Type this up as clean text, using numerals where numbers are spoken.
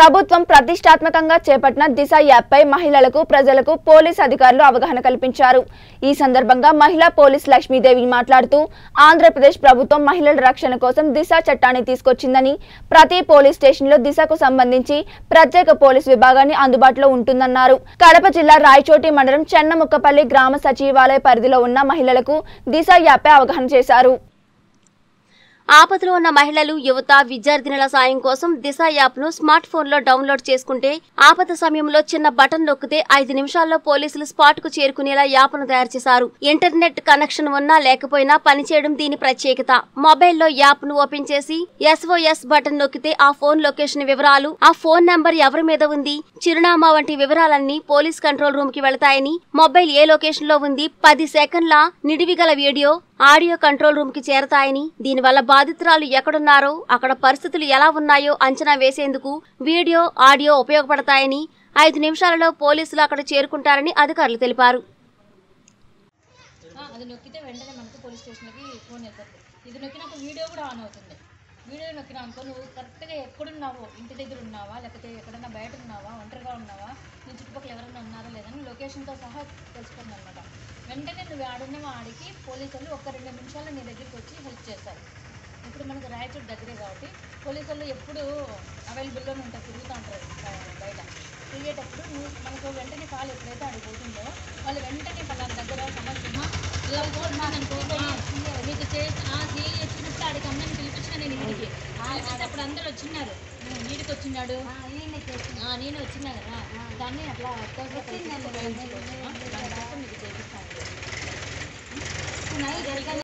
ప్రభుత్వం ప్రతిష్టాత్మకంగా చేపట్టిన దిశ యాప్పై మహిళలకు ప్రజలకు పోలీస్ అధికారులు అవగాహన కల్పించారు। ఈ సందర్భంగా మహిళా పోలీస్ లక్ష్మీదేవి మాట్లాడుతూ ఆంధ్రప్రదేశ్ ప్రభుత్వం మహిళల రక్షణ కోసం దిశ చట్టాన్ని తీసుకొచ్చిందని ప్రతి పోలీస్ స్టేషన్లో దిశకు సంబంధించి ప్రత్యేక పోలీస్ విభాగాన్ని అందుబాటులో ఉంటుందన్నారు। కడప జిల్లా రాయచోటి మండలం చెన్నముక్కపల్లి గ్రామ సచివాలయ పరిధిలో ఉన్న మహిళలకు దిశ యాప్పై అవగాహన చేశారు। ఆపదలో ఉన్న మహిళలు యువత విద్యార్థినుల సాయం కోసం దిశ యాప్ను స్మార్ట్ ఫోన్లో డౌన్లోడ్ చేసుకుంటే ఆపద సమయంలో చిన్న బటన్ నొక్కితే 5 నిమిషాల్లో పోలీసులు స్పాట్కు చేరుకునేలా యాప్ను తయారు చేశారు। ఇంటర్నెట్ కనెక్షన్ ఉన్నా లేకపోయినా పనిచేయడం దీని ప్రత్యేకత। మొబైల్లో యాప్ను ఓపెన్ చేసి SOS బటన్ నొక్కితే ఆ ఫోన్ లొకేషన్ వివరాలు, ఆ ఫోన్ నంబర్ ఎవరి మీద ఉంది, చిరునామా వంటి వివరాలన్నీ పోలీస్ కంట్రోల్ రూమ్కి వెళ్తాయని, మొబైల్ ఏ లొకేషన్లో ఉంది 10 సెకండ్ల నిడివిగల వీడియో ఆడియో కంట్రోల్ రూమ్కి చేరతాయని, దీనివల్ల బాధితురాలు ఎక్కడున్నారో అక్కడ పరిస్థితులు ఎలా ఉన్నాయో అంచనా వేసేందుకు వీడియో ఆడియో ఉపయోగపడతాయని, 5 నిమిషాలలో పోలీసులు అక్కడ చేరుకుంటారని అధికారులు తెలిపారు। అది నొక్కితే వెంటనే మనకు పోలీస్ స్టేషన్కి ఫోన్ చేస్తారు। ఇది నొక్కినాక వీడియో కూడా ఆన్ అవుతుంది। వీడియో నొక్కినా అనుకో నువ్వు కరెక్ట్గా ఎక్కడున్నావో, ఇంటి దగ్గర ఉన్నావా లేకపోతే ఎక్కడన్నా బయట ఉన్నావా, ఒంటరిగా ఉన్నావా, నీ చుట్టుపక్కల ఎవరైనా ఉన్నారా లేదని లొకేషన్తో సహా తెలుసుకుంది అనమాట। వెంటనే నువ్వు ఆడున్న వాడికి పోలీసు వాళ్ళు 1-2 నిమిషాలు నీ దగ్గరికి వచ్చి హెల్ప్ చేస్తారు। ఇప్పుడు మనకు రాయచోటి దగ్గరే కాబట్టి పోలీసు వాళ్ళు ఎప్పుడు అవైలబుల్లో ఉంటారు, తిరుగుతూ ఉంటారు బయట। తిరిగేటప్పుడు మనకు వెంటనే కాల్ ఎప్పుడైతే అడిగిపోతుందో వాళ్ళు వెంటనే వాళ్ళ దగ్గర సమస్య ఇలా మీకు చేసినట్టు ఆడికి అమ్మని పిలిపించిన నేను వీడికి అప్పుడు అందరూ వచ్చిన్నారు, వీడికి వచ్చిన్నాడు నేను వచ్చినా కదా దాన్ని అట్లా మీకు చేపిస్తాను।